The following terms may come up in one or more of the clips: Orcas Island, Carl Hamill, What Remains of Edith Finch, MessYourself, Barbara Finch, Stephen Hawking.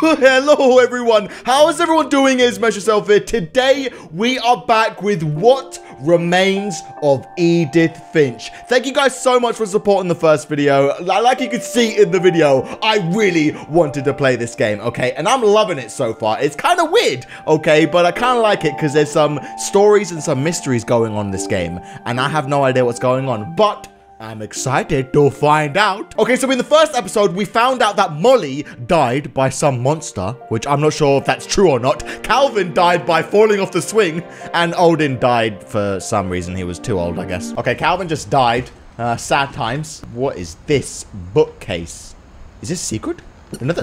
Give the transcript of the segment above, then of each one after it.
Hello everyone, how is everyone doing? It's MessYourself here. Today we are back with What Remains of Edith Finch. Thank you guys so much for supporting the first video. Like you could see in the video, I really wanted to play this game, okay? And I'm loving it so far. It's kind of weird, okay? But I kind of like it because there's some stories and some mysteries going on in this game. And I have no idea what's going on, but I'm excited to find out. Okay, so in the first episode, we found out that Molly died by some monster, which I'm not sure if that's true or not. Calvin died by falling off the swing, and Odin died for some reason. He was too old, I guess. Okay, Calvin just died. Sad times. What is this bookcase? Is this secret? Another?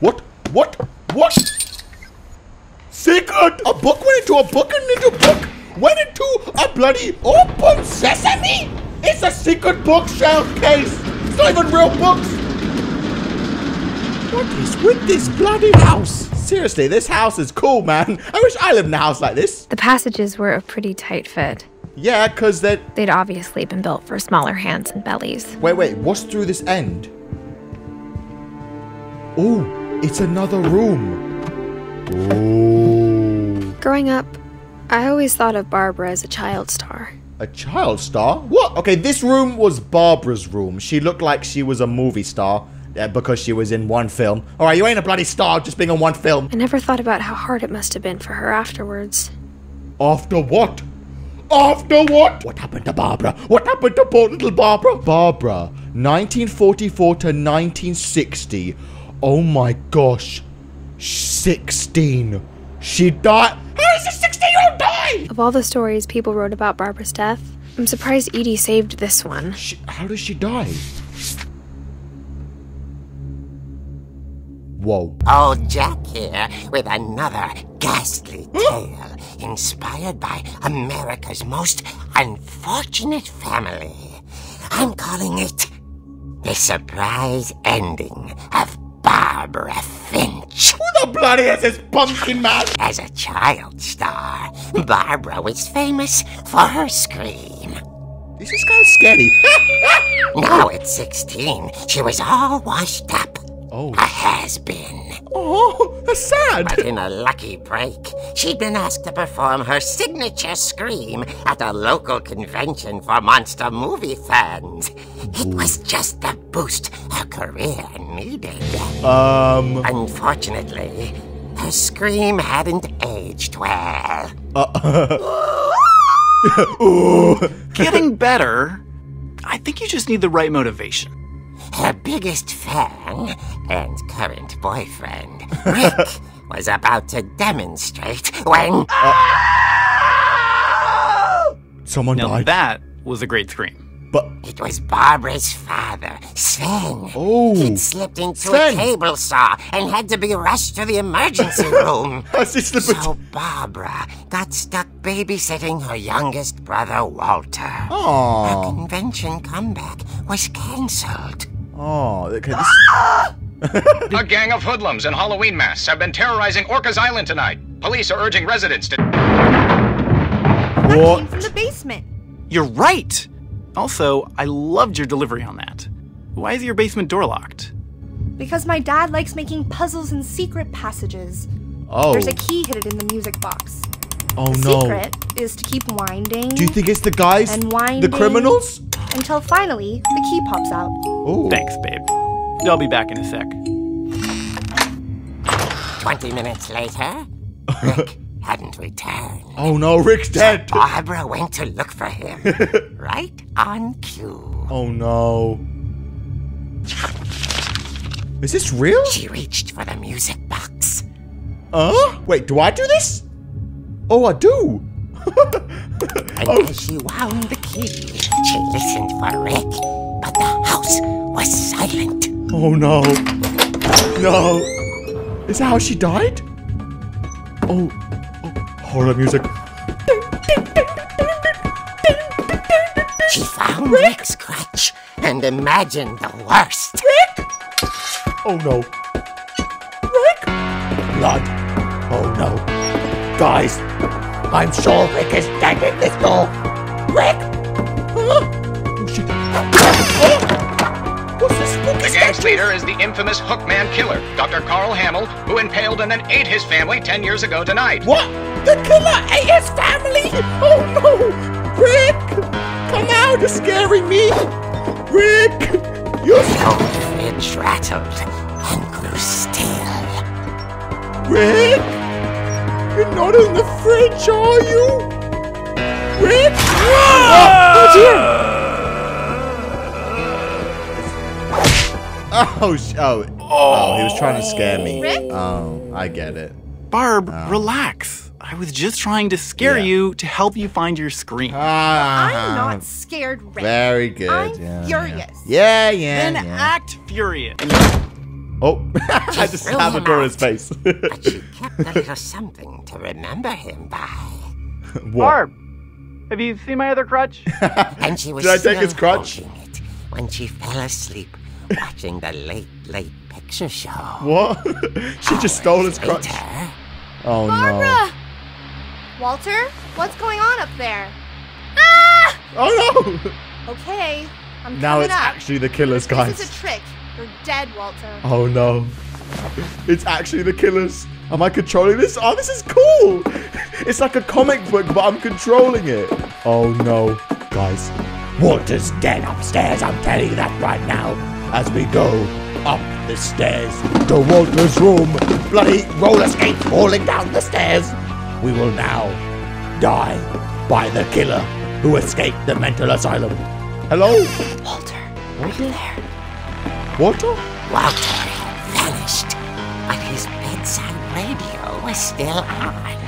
What? What? What? Secret! A book went into a book and into a book went into a bloody open sesame? It's a secret bookshelf case! It's not even real books! What is with this bloody house? Seriously, this house is cool, man. I wish I lived in a house like this. The passages were a pretty tight fit. Yeah, because they'd obviously been built for smaller hands and bellies. Wait, what's through this end? Oh, it's another room. Ooh. Growing up, I always thought of Barbara as a child star. A child star? What? Okay, this room was Barbara's room. She looked like she was a movie star because she was in one film. All right, you ain't a bloody star just being on one film. I never thought about how hard it must have been for her afterwards. After what? After what? What happened to Barbara? What happened to poor little Barbara? Barbara, 1944 to 1960. Oh my gosh. 16. She died. How is this 16-year-old die? Of all the stories people wrote about Barbara's death, I'm surprised Edie saved this one. How does she die? Whoa. Old Jack here with another ghastly tale inspired by America's most unfortunate family. I'm calling it The Surprise Ending of Barbara Finch. Who the bloody is this pumpkin man? As a child star, Barbara was famous for her scream. This is kind of scary. Now at 16, she was all washed up. Oh. A has-been. Oh, that's sad. But in a lucky break, she'd been asked to perform her signature scream at a local convention for monster movie fans. It was just the boost her career needed. Unfortunately, her scream hadn't aged well. Getting better. I think you just need the right motivation. Her biggest fan and current boyfriend, Rick, was about to demonstrate when... Someone died. That was a great scream. But it was Barbara's father, Sven. Oh. He'd slipped into a cable saw and had to be rushed to the emergency room. So Barbara got stuck babysitting her youngest brother, Walter. Aww. Her convention comeback was cancelled. Oh, okay. A gang of hoodlums in Halloween masks have been terrorizing Orcas Island tonight. Police are urging residents to... That came from the basement. You're right. Also, I loved your delivery on that. Why is your basement door locked? Because my dad likes making puzzles and secret passages. Oh. There's a key hidden in the music box. Oh no. The secret is to keep winding. Do you think it's the guys? And winding. The criminals? Until finally, the key pops out. Ooh. Thanks, babe. I'll be back in a sec. 20 minutes later, Rick hadn't returned. Oh no, Rick's dead. So Barbara went to look for him. Right on cue. Oh no. Is this real? She reached for the music box. Wait, do I do this? Oh, I do. And as she wound the key, she listened for Rick, but the house was silent. Oh no. No. Is that how she died? Oh. Horror music. She found Rick's crutch and imagined the worst. Rick? Oh no. Rick? Blood. Oh no. Guys, I'm sure Rick is dead in this door. Rick? Huh? Oh shit. Oh. What's this? The gang's leader is the infamous Hookman killer, Dr. Carl Hamill, who impaled and then ate his family 10 years ago tonight. What? The killer ate his family? Oh no! Rick! Come out, you're scaring me! Rick! You stole Finch rattled and grew steel. Rick! You're not in the fridge, are you? Rick! Whoa! Who's here? Oh, he was trying to scare me. Rick? Oh, I get it. Barb, relax. I was just trying to scare you to help you find your screen. I'm not scared, Rick. Very good. I'm furious. Then act furious. Oh, I just stabbed the door in his face. But she kept a little something to remember him by. What? Barb, have you seen my other crutch? And she was Did I take his crutch? It when she fell asleep. Watching the late picture show. What? She just stole his crutch. Oh Barbara! No. Walter, what's going on up there? Ah! Oh no! Okay, I'm now it's up. Actually the killers, guys. This is a trick. You're dead, Walter. Oh no! It's actually the killers. Am I controlling this? Oh, this is cool. It's like a comic book, but I'm controlling it. Oh no, guys! Walter's dead upstairs. I'm telling you that right now. As we go up the stairs to Walter's room, bloody roller skate falling down the stairs, we will now die by the killer who escaped the mental asylum. Hello? Walter, are you there? Walter? Walter had vanished, but his bedside radio was still on.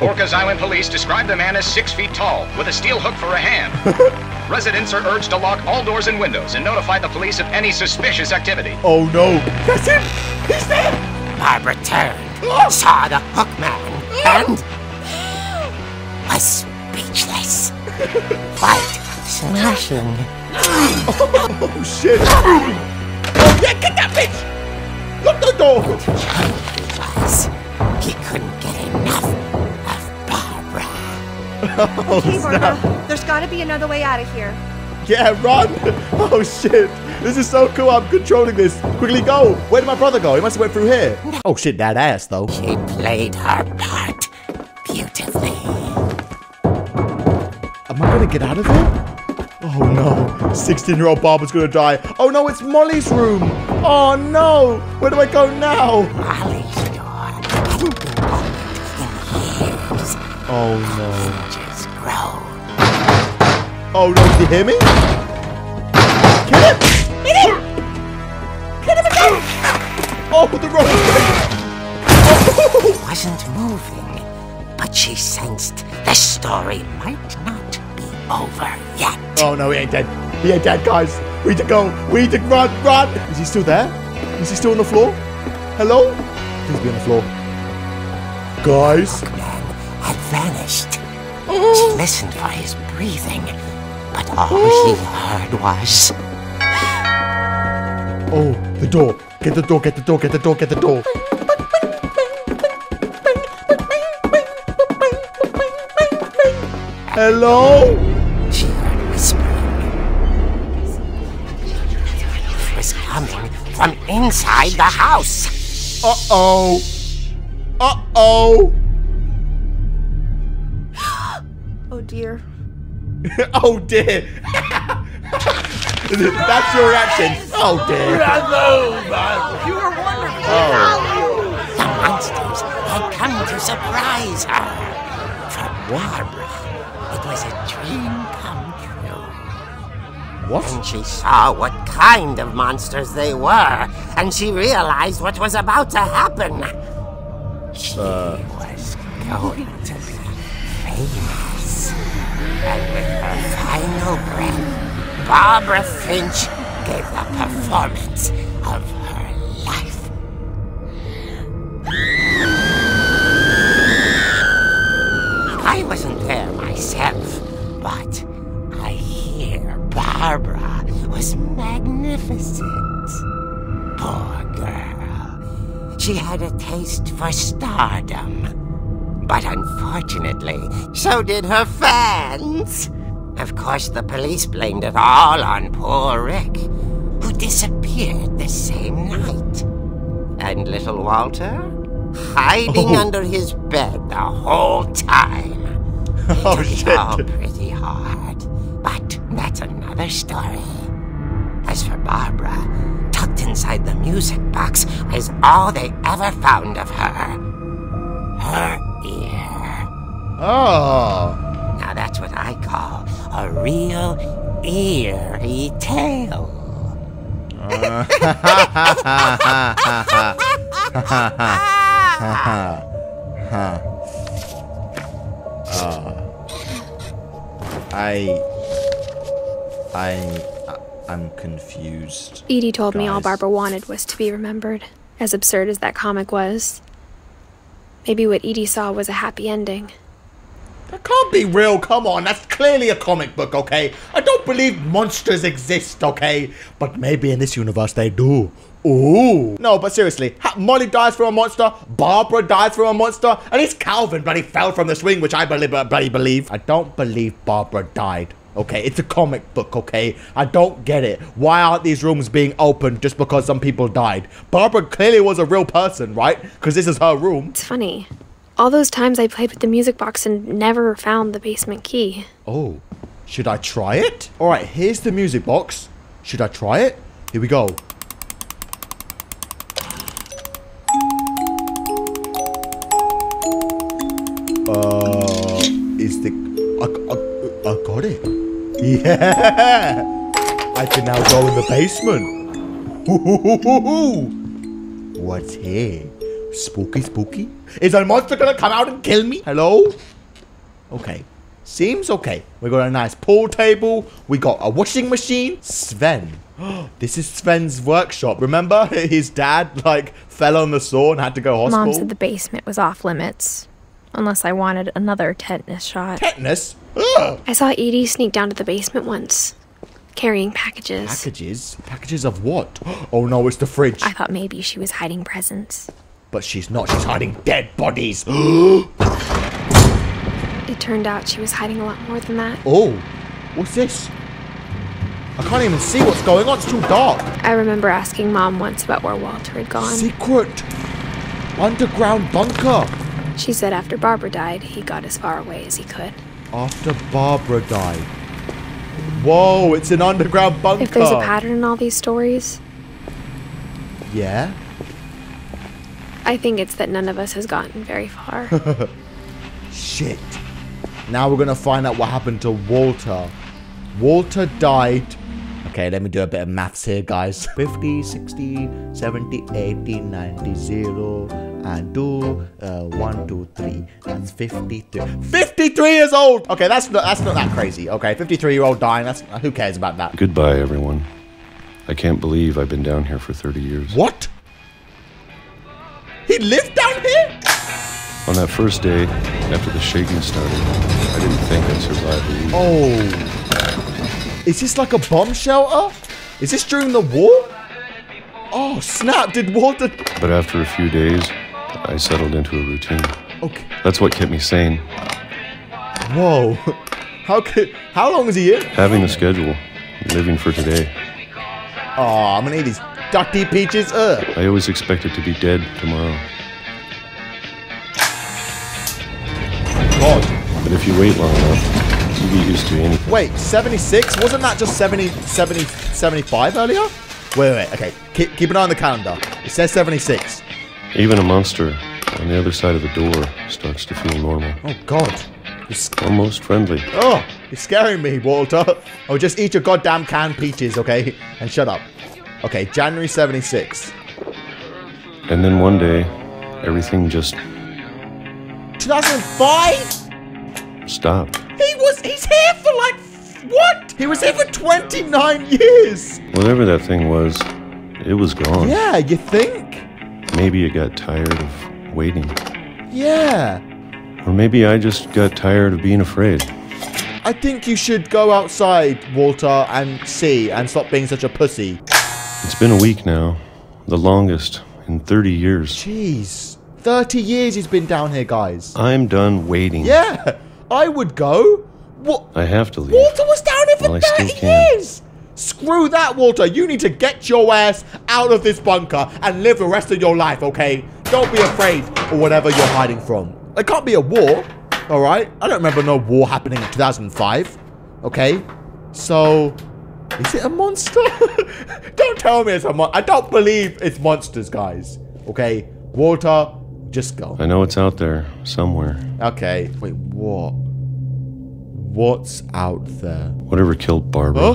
Orcas Island police describe the man as 6 feet tall, with a steel hook for a hand. Residents are urged to lock all doors and windows and notify the police of any suspicious activity. Oh no! That's him! He's there! Barbara turned, saw the hook man, and was speechless. Quite smashing. Oh shit! Oh yeah, get that bitch! Lock the door! He couldn't get enough of Barbara. Oh, okay, Barbara, there's got to be another way out of here. Yeah, run! Oh, shit. This is so cool. I'm controlling this. Quickly go. Where did my brother go? He must have went through here. Oh, shit, that ass, though. She played her part beautifully. Am I going to get out of here? Oh, no. 16-year-old Barbara's going to die. Oh, no, it's Molly's room. Oh, no. Where do I go now? Molly's door. Oh, no. Oh no, did you hear me? Kill him! Hit him! Hit him again! Oh, the rope! Oh. She wasn't moving, but she sensed the story might not be over yet. Oh no, he ain't dead. He ain't dead, guys. We need to go. We need to run, run! Is he still there? Is he still on the floor? Hello? Please be on the floor. Guys? The man had vanished. She listened for his breathing. But all he heard was... Oh, the door. Get the door, get the door, get the door, get the door. Hello? She heard whispering. It was coming from inside the house. Uh-oh. Uh-oh. Oh, dear. Oh dear! That's your reaction. Oh dear! You were wonderful. Oh. The monsters had come to surprise her. For Barbara, it was a dream come true. What? And she saw what kind of monsters they were, and she realized what was about to happen. She was going to be famous. And with her final breath, Barbara Finch gave the performance of her life. I wasn't there myself, but I hear Barbara was magnificent. Poor girl. She had a taste for stardom. But unfortunately, so did her fans. Of course, the police blamed it all on poor Rick, who disappeared. here the same night. And little Walter? Hiding under his bed the whole time. Oh, shit. It all pretty hard. But that's another story. As for Barbara, tucked inside the music box is all they ever found of her. Her ear. Oh. Now that's what I call a real eerie tale. I'm confused. Edie told me all Barbara wanted was to be remembered, as absurd as that comic was. Maybe what Edie saw was a happy ending. That can't be real, come on, that's clearly a comic book, okay? I don't believe monsters exist, okay? But maybe in this universe they do. Ooh. No, but seriously, Molly dies from a monster, Barbara dies from a monster, and it's Calvin bloody fell from the swing, which I bloody believe. I don't believe Barbara died, okay? It's a comic book, okay? I don't get it. Why aren't these rooms being opened just because some people died? Barbara clearly was a real person, right? Because this is her room. It's funny. All those times I played with the music box and never found the basement key. Oh, should I try it? All right, here's the music box. Should I try it? Here we go. I got it. Yeah! I can now go in the basement. What's here? Spooky, spooky. Is a monster gonna come out and kill me? Hello? Okay. Seems okay. We got a nice pool table. We got a washing machine. Sven. This is Sven's workshop. Remember? His dad, like, fell on the saw and had to go hospital. Mom said the basement was off limits. Unless I wanted another tetanus shot. Tetanus? Ugh. I saw Edie sneak down to the basement once, carrying packages. Packages? Packages of what? Oh no, it's the fridge. I thought maybe she was hiding presents. But she's not. She's hiding dead bodies. It turned out she was hiding a lot more than that. Oh, what's this? I can't even see what's going on. It's too dark. I remember asking Mom once about where Walter had gone. Secret underground bunker. She said after Barbara died, he got as far away as he could. After Barbara died. Whoa, it's an underground bunker. If there's a pattern in all these stories. Yeah? I think it's that none of us has gotten very far. Shit. Now we're going to find out what happened to Walter. Walter died. Okay, let me do a bit of maths here, guys. 50, 60, 70, 80, 90, 0... And do 1, 2, 3. That's 53. 53 years old. Okay, that's not that crazy. Okay, 53-year-old dying. That's who cares about that? Goodbye, everyone. I can't believe I've been down here for 30 years. What? He lived down here? On that first day, after the shaking started, I didn't think I'd survive the week. Oh. Is this like a bomb shelter? Is this during the war? Oh snap! Did Walter? But after a few days. I settled into a routine. Okay. That's what kept me sane. Whoa. How long is he in? Having a schedule. Living for today. Aw, I'm gonna eat these dirty peaches. I always expected to be dead tomorrow. God. But if you wait long enough, you'll be used to anything. Wait, 76? Wasn't that just 75 earlier? Wait, okay. Keep an eye on the calendar. It says 76. Even a monster on the other side of the door starts to feel normal. Oh, God. It's almost friendly. Oh, you're scaring me, Walter. Oh, just eat your goddamn canned peaches, okay? And shut up. Okay, January 76. And then one day, everything just... 2005? Stopped. He's here for like... What? He was here for 29 years! Whatever that thing was, it was gone. Yeah, you think? Maybe you got tired of waiting. Yeah. Or maybe I just got tired of being afraid. I think you should go outside, Walter, and see, and stop being such a pussy. It's been a week now. The longest in 30 years. Jeez. 30 years he's been down here, guys. I'm done waiting. Yeah, I would go. What? I have to leave. Walter was down here for 30 years! Screw that, Walter. You need to get your ass out of this bunker and live the rest of your life, okay? Don't be afraid of whatever you're hiding from. There can't be a war, all right? I don't remember no war happening in 2005, okay? So, is it a monster? Don't tell me it's a monster. I don't believe it's monsters, guys, okay? Walter, just go. I know it's out there somewhere. Okay. Wait, what? What's out there? Whatever killed Barbara. Huh?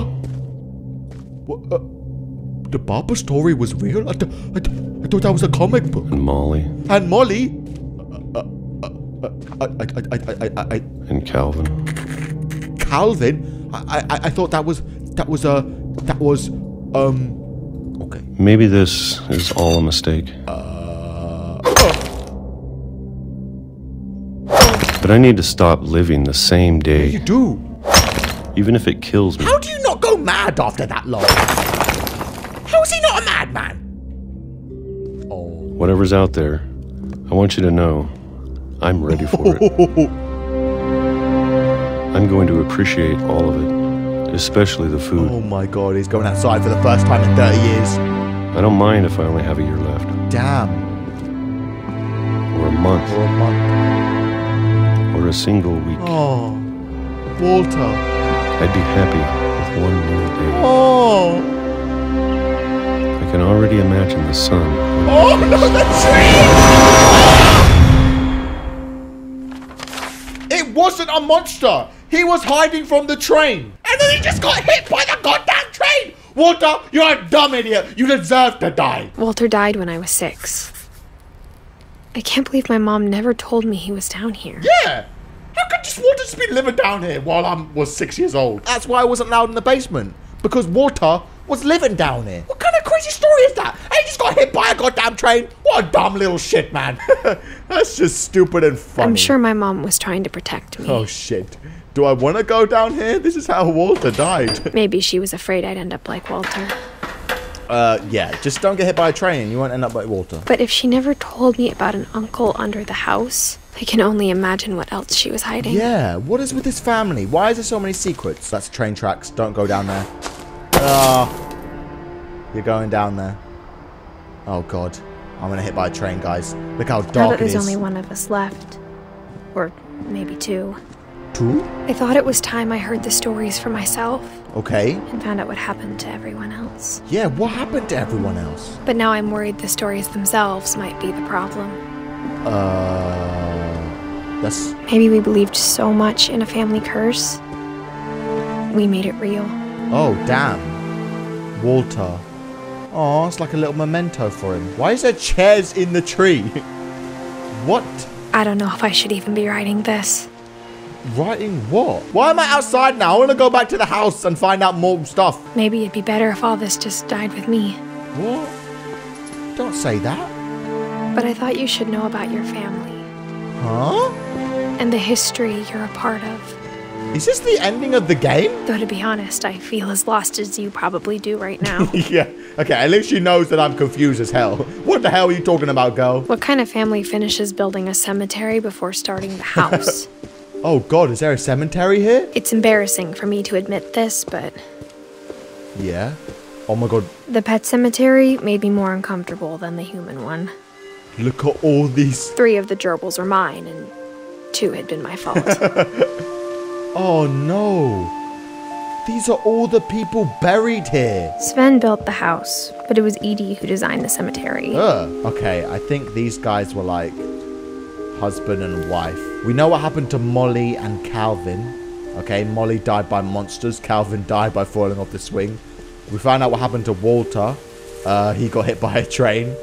What, the Barbara story was real? I thought that was a comic book. And Molly. And Molly? And Calvin. Calvin? I thought that was okay. Maybe this is all a mistake. But I need to stop living the same day. Yeah, you do. Even if it kills me. How do you not go mad after that long? How is he not a madman? Oh. Whatever's out there, I want you to know I'm ready for it. I'm going to appreciate all of it, especially the food. Oh my God, he's going outside for the first time in 30 years. I don't mind if I only have a year left. Damn. Or a month. Or a month. Or a single week. Oh, Walter. I'd be happy with one more day. Oh. I can already imagine the sun. Oh, no, the train! It wasn't a monster. He was hiding from the train. And then he just got hit by the goddamn train. Walter, you're a dumb idiot. You deserve to die. Walter died when I was 6. I can't believe my mom never told me he was down here. Yeah! How could just Walter just be living down here while I was 6 years old? That's why I wasn't allowed in the basement. Because Walter was living down here. What kind of crazy story is that? He just got hit by a goddamn train. What a dumb little shit, man. That's just stupid and funny. I'm sure my mom was trying to protect me. Oh, shit. Do I want to go down here? This is how Walter died. Maybe she was afraid I'd end up like Walter. Yeah, just don't get hit by a train. You won't end up like Walter. But if she never told me about an uncle under the house, I can only imagine what else she was hiding. Yeah, what is with this family? Why is there so many secrets? That's train tracks. Don't go down there. Oh, you're going down there. Oh, God. I'm going to hit by a train, guys. Look how dark it is. There's only one of us left. Or maybe two. Two? I thought it was time I heard the stories for myself. Okay. And found out what happened to everyone else. Yeah, what happened to everyone else? But now I'm worried the stories themselves might be the problem. That's... Maybe we believed so much in a family curse, we made it real. Oh, damn. Walter. Oh, it's like a little memento for him. Why is there chairs in the tree? What? I don't know if I should even be writing this. Writing what? Why am I outside now? I want to go back to the house and find out more stuff. Maybe it'd be better if all this just died with me. What? Don't say that. But I thought you should know about your family. Huh? And the history you're a part of. Is this the ending of the game? Though to be honest, I feel as lost as you probably do right now. Yeah. Okay, at least she knows that I'm confused as hell. What the hell are you talking about, girl? What kind of family finishes building a cemetery before starting the house? Oh, God, is there a cemetery here? It's embarrassing for me to admit this, but... Yeah? Oh, my God. The pet cemetery made me more uncomfortable than the human one. Look at all these... 3 of the gerbils are mine, and 2 had been my fault. Oh, no. These are all the people buried here. Sven built the house, but it was Edie who designed the cemetery. Okay, I think these guys were like... husband and wife. We know what happened to Molly and Calvin. Okay, Molly died by monsters. Calvin died by falling off the swing. We found out what happened to Walter. He got hit by a train.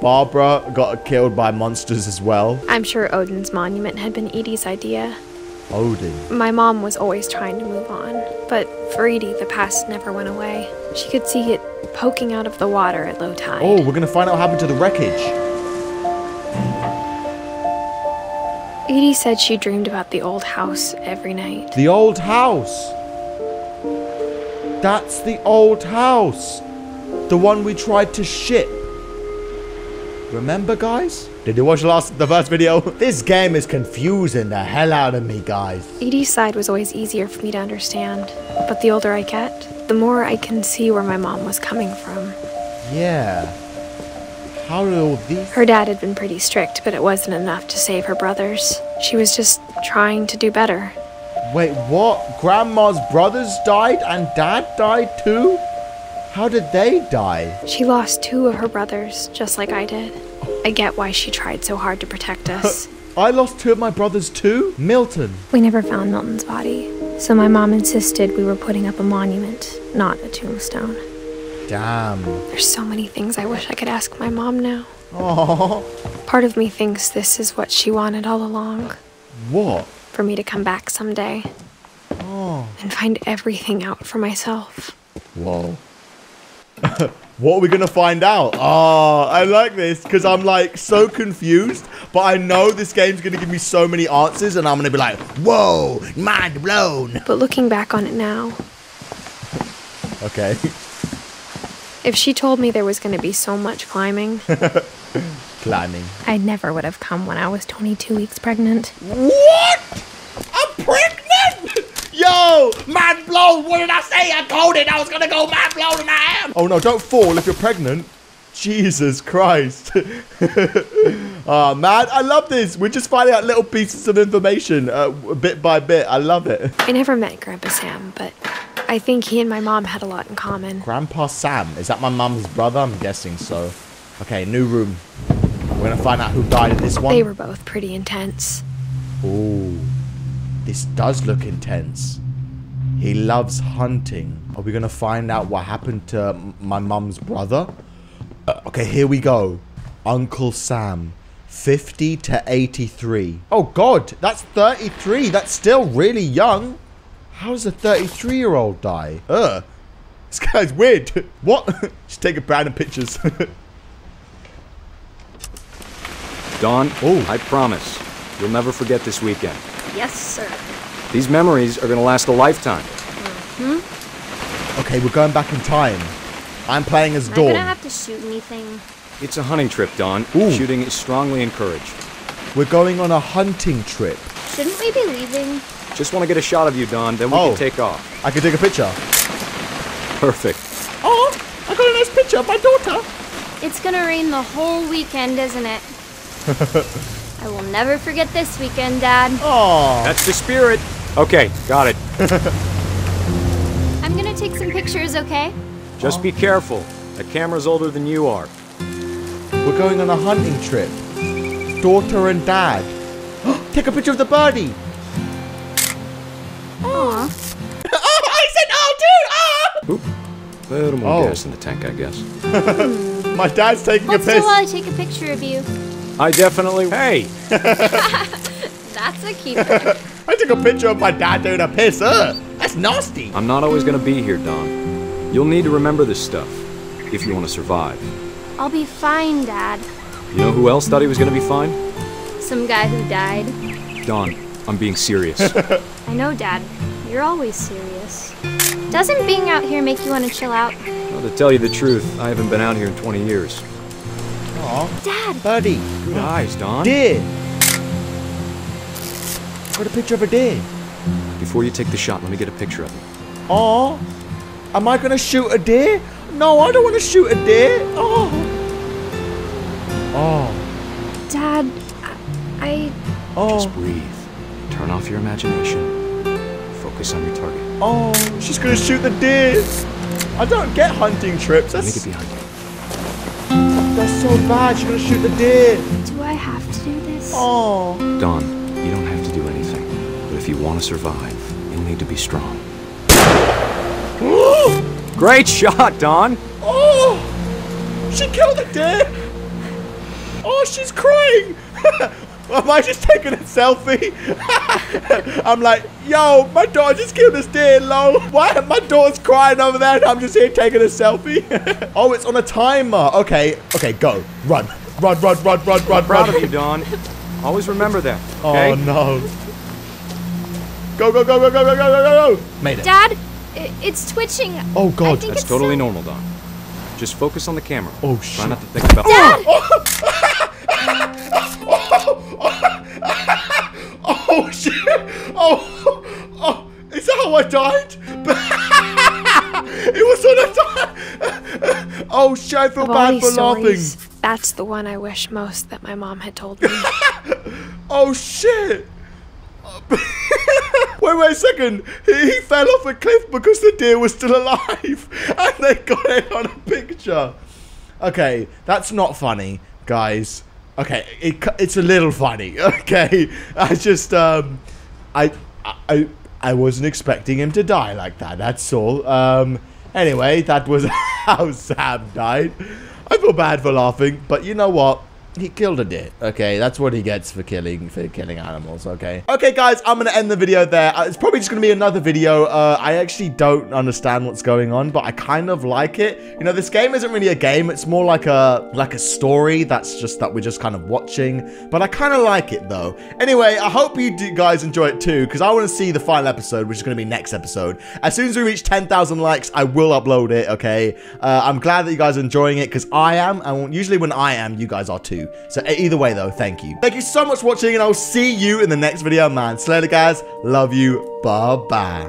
Barbara got killed by monsters as well. I'm sure Odin's monument had been Edie's idea. Odin. My mom was always trying to move on, but for Edie, the past never went away. She could see it poking out of the water at low tide. Oh, we're gonna find out what happened to the wreckage. Edie said she dreamed about the old house every night. The old house! That's the old house! The one we tried to ship. Remember, guys? Did you watch the first video? This game is confusing the hell out of me, guys. Edie's side was always easier for me to understand, but the older I get, the more I can see where my mom was coming from. Yeah. How do these... Her dad had been pretty strict, but it wasn't enough to save her brothers. She was just trying to do better. Wait, what? Grandma's brothers died and Dad died too? How did they die? She lost two of her brothers, just like I did. I get why she tried so hard to protect us. I lost two of my brothers too? Milton. We never found Milton's body, so my mom insisted we were putting up a monument, not a tombstone. Damn. There's so many things I wish I could ask my mom now. Aww. Part of me thinks this is what she wanted all along. What? For me to come back someday. Oh. And find everything out for myself. Whoa. What are we gonna find out? Ah, I like this because I'm like so confused, but I know this game's gonna give me so many answers and I'm gonna be like, whoa, mind blown. But looking back on it now. Okay. If she told me there was gonna be so much climbing. Climbing. I never would have come when I was 22 weeks pregnant. What? I'm pregnant? Yo, mind blown. What did I say? I told it I was gonna go mind blown, and I am. Oh no, don't fall if you're pregnant. Jesus Christ. Oh man, I love this. We're just finding out little pieces of information bit by bit. I love it. I never met Grandpa Sam, but I think he and my mom had a lot in common. Grandpa Sam? Is that my mom's brother? I'm guessing so. Okay, new room. We're gonna find out who died in this one. They were both pretty intense. Ooh. This does look intense. He loves hunting. Are we gonna find out what happened to my mum's brother? Okay, here we go. Uncle Sam, 50 to 83. Oh God, that's 33. That's still really young. How does a 33-year-old die? Ugh, this guy's weird. What? Just taking random pictures. Dawn, ooh. I promise, you'll never forget this weekend. Yes, sir. These memories are going to last a lifetime. Mm-hmm. Okay, we're going back in time. I'm playing as Dawn. Am I going to have to shoot anything? It's a hunting trip, Dawn. Ooh. Shooting is strongly encouraged. We're going on a hunting trip. Shouldn't we be leaving? Just want to get a shot of you, Dawn, then we can take off. I can take a picture. Perfect. Oh, I got a nice picture of my daughter. It's going to rain the whole weekend, isn't it? I will never forget this weekend, Dad. Oh, that's the spirit. Okay, got it. I'm gonna take some pictures, okay? Just be careful. The camera's older than you are. We're going on a hunting trip. Daughter and Dad. Take a picture of the birdie. Oh. Oh, I said, oh, dude. Oh. Oop. A little more gas in the tank, I guess. My dad's taking a piss. Once in a while, I take a picture of you. I definitely... Hey! That's a keeper. I took a picture of my dad doing a piss. Ugh, that's nasty. I'm not always going to be here, Dawn. You'll need to remember this stuff if you want to survive. I'll be fine, Dad. You know who else thought he was going to be fine? Some guy who died. Dawn, I'm being serious. I know, Dad. You're always serious. Doesn't being out here make you want to chill out? Well, to tell you the truth, I haven't been out here in 20 years. Aww. Dad! Buddy! Good eyes, Dawn. Deer! Got a picture of a deer. Before you take the shot, let me get a picture of it. Aww. Am I gonna shoot a deer? No, I don't want to shoot a deer. Oh. Oh. Dad, I... Oh. Just breathe. Turn off your imagination. Focus on your target. Oh, she's gonna shoot the deer. I don't get hunting trips. That's... Let me get behind you. That's so bad, she's gonna shoot the deer. Do I have to do this? Oh. Dawn, you don't have to do anything. But if you want to survive, you'll need to be strong. Great shot, Dawn. Oh, she killed the deer. Oh, she's crying. Am I just taking a selfie? I'm like, yo, my daughter just killed this deer, lol. Why? My daughter's crying over there and I'm just here taking a selfie. Oh, it's on a timer. Okay, okay, go. Run, run, run, run, run, run. I'm proud of you, Dawn. Always remember that, okay? Oh, no. Go, go, go, go, go, go, go, go. Made it. Dad, it's twitching. Oh, God. That's totally normal, Dawn. Just focus on the camera. Oh, shit. Try not to think about Dad! Oh shit! Oh, is that how I died? Oh, shit, I feel bad for laughing. That's the one I wish most that my mom had told me. Oh, shit. Wait a second. He fell off a cliff because the deer was still alive. And they got it on a picture. Okay, that's not funny, guys. Okay, it's a little funny. Okay, I just, I wasn't expecting him to die like that. That's all. Anyway, that was how Sam died. I feel bad for laughing, but you know what? He killed a deer. Okay, that's what he gets for killing animals. Okay. Okay, guys, I'm gonna end the video there. It's probably just gonna be another video. I actually don't understand what's going on, but I kind of like it. You know, this game isn't really a game. It's more like a story. That's just that we're just kind of watching. But I kind of like it though. Anyway, I hope you guys enjoy it too, because I want to see the final episode, which is gonna be next episode. As soon as we reach 10,000 likes, I will upload it. Okay. I'm glad that you guys are enjoying it, because I am. And usually when I am, you guys are too. So either way though, thank you. Thank you so much for watching, and I'll see you in the next video, man. So later, guys. Love you. Bye-bye.